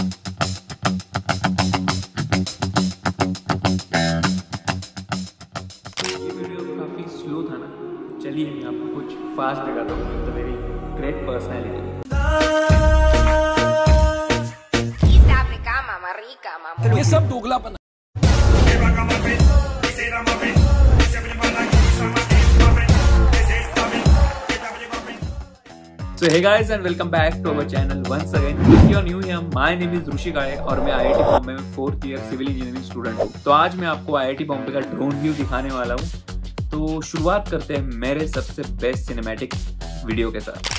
चलिए मैं आपको कुछ फास्ट दिखाता हूँ, तो मेरी ग्रेट पर्सनैलिटी। ये सब दोगलापन। So hey guys and welcome back to our channel once again. If you are new here, my name is ऋषि काले और मैं IIT बॉम्बे में 4th year civil engineering student हूँ। तो आज मैं आपको IIT बॉम्बे का ड्रोन व्यू दिखाने वाला हूँ। तो शुरुआत करते हैं मेरे सबसे बेस्ट सिनेमैटिक वीडियो के साथ।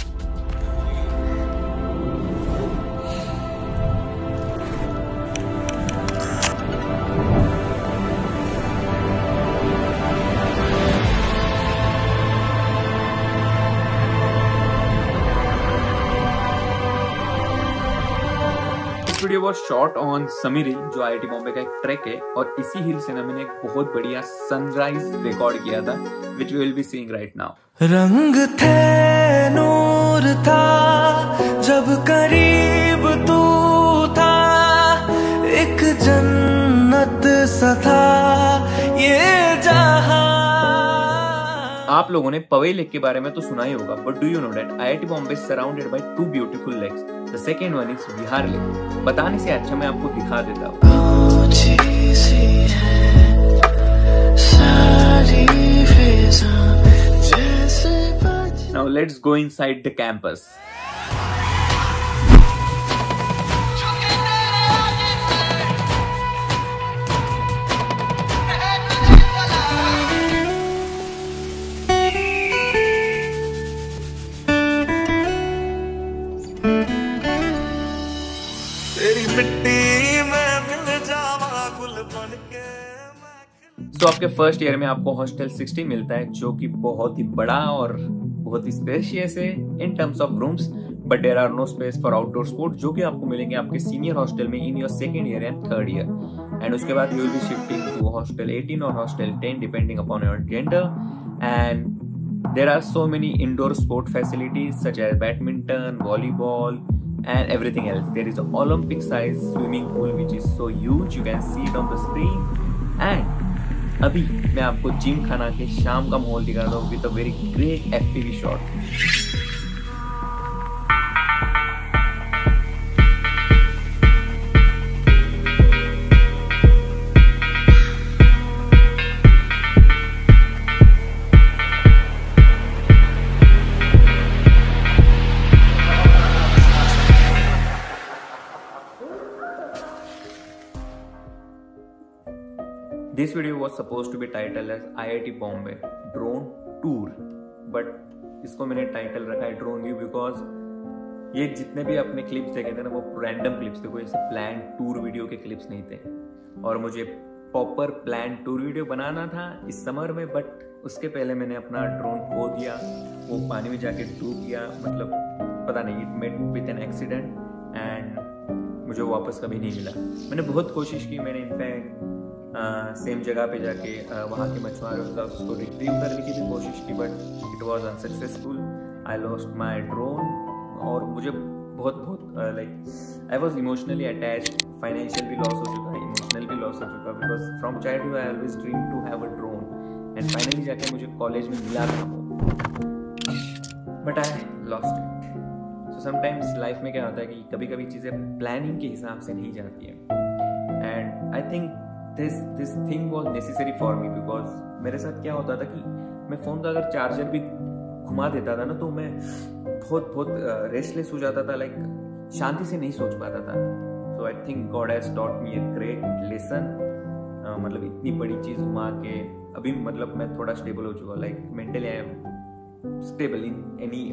Video was shot on Sameer हिल, जो IIT बॉम्बे का एक ट्रैक है, और इसी हिल से ना मैंने एक बहुत बढ़िया सनराइज रिकॉर्ड किया था, which we will be seeing right now. रंग थे नूर था जब करीब तू था, एक जन्नत सा था ये जहां। आप लोगों ने पवई लेक के बारे में तो सुना ही होगा, but do you know that IIT Bombay is surrounded by 2 beautiful lakes. The second one is Vihar lake. बताने से अच्छा मैं आपको दिखा देता हूँ। Now let's go inside the campus. तो आपके फर्स्ट ईयर में आपको हॉस्टल 60 मिलता है, जो कि बहुत ही बड़ा और बहुत ही स्पेशियस है in terms of rooms, but there are no space for outdoor sports, जो कि आपको मिलेंगे आपके सीनियर हॉस्टल में in your 2nd year and 3rd year. And उसके बाद you will be shifting to hostel 18 और hostel 10 depending upon your gender. And there are so many indoor sport facilities such as badminton, volleyball and everything else. There is an Olympic size swimming pool which is so huge, you can see it on the screen. And अभी मैं आपको gym खाना के शाम का माहौल दिखा रहा हूँ with a very great FPV shot. This video was supposed to be titled as IIT Bombay Drone Tour, but इसको मैंने टाइटल रखा है ड्रोन व्यू, बिकॉज ये जितने भी आपने क्लिप्स देखे थे ना वो रैंडम क्लिप्स थे, कोई ऐसे प्लान टूर वीडियो के क्लिप्स नहीं थे। और मुझे प्रॉपर प्लान टूर वीडियो बनाना था इस समर में, बट उसके पहले मैंने अपना ड्रोन खो दिया, वो पानी में जाके डूब गया, मतलब पता नहीं, it made with an accident and मुझे वापस कभी नहीं मिला। मैंने बहुत कोशिश की, मैंने इनफैक्ट सेम जगह पे जाके वहाँ के मछुआरों का उसको रिट्रीव करने की भी कोशिश की, but it was unsuccessful. I lost my drone और मुझे बहुत like I was emotionally attached. Financial भी लॉस हो चुका है, इमोशनल भी लॉस हो चुका है, because from childhood I always dream to have a drone and finally जाके मुझे कॉलेज में मिला था, but I lost it. So sometimes life में क्या होता है कि कभी कभी चीज़ें प्लानिंग के हिसाब से नहीं जाती है, and I think this thing was necessary for me, because मेरे साथ क्या होता था कि मैं फ़ोन का अगर चार्जर भी घुमा देता था ना तो मैं बहुत रेस्टलेस हो जाता था, लाइक शांति से नहीं सोच पाता था। So I think god has taught me a great lesson. मतलब इतनी बड़ी चीज़ घुमा के अभी मतलब मैं थोड़ा स्टेबल हो चुका, like mentally I am stable in any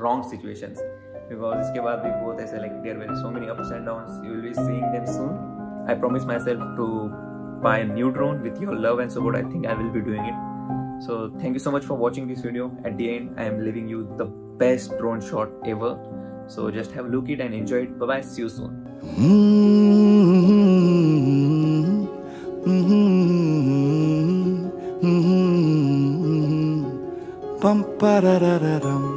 wrong situations, because इसके बाद भी बहुत ऐसे like there were so many ups and downs, you will be seeing them soon. I promise myself to buy a new drone with your love and support. I think I will be doing it. So thank you so much for watching this video. At the end, I am leaving you the best drone shot ever. So just have a look at it and enjoy it. Bye bye. See you soon. Pam parararam.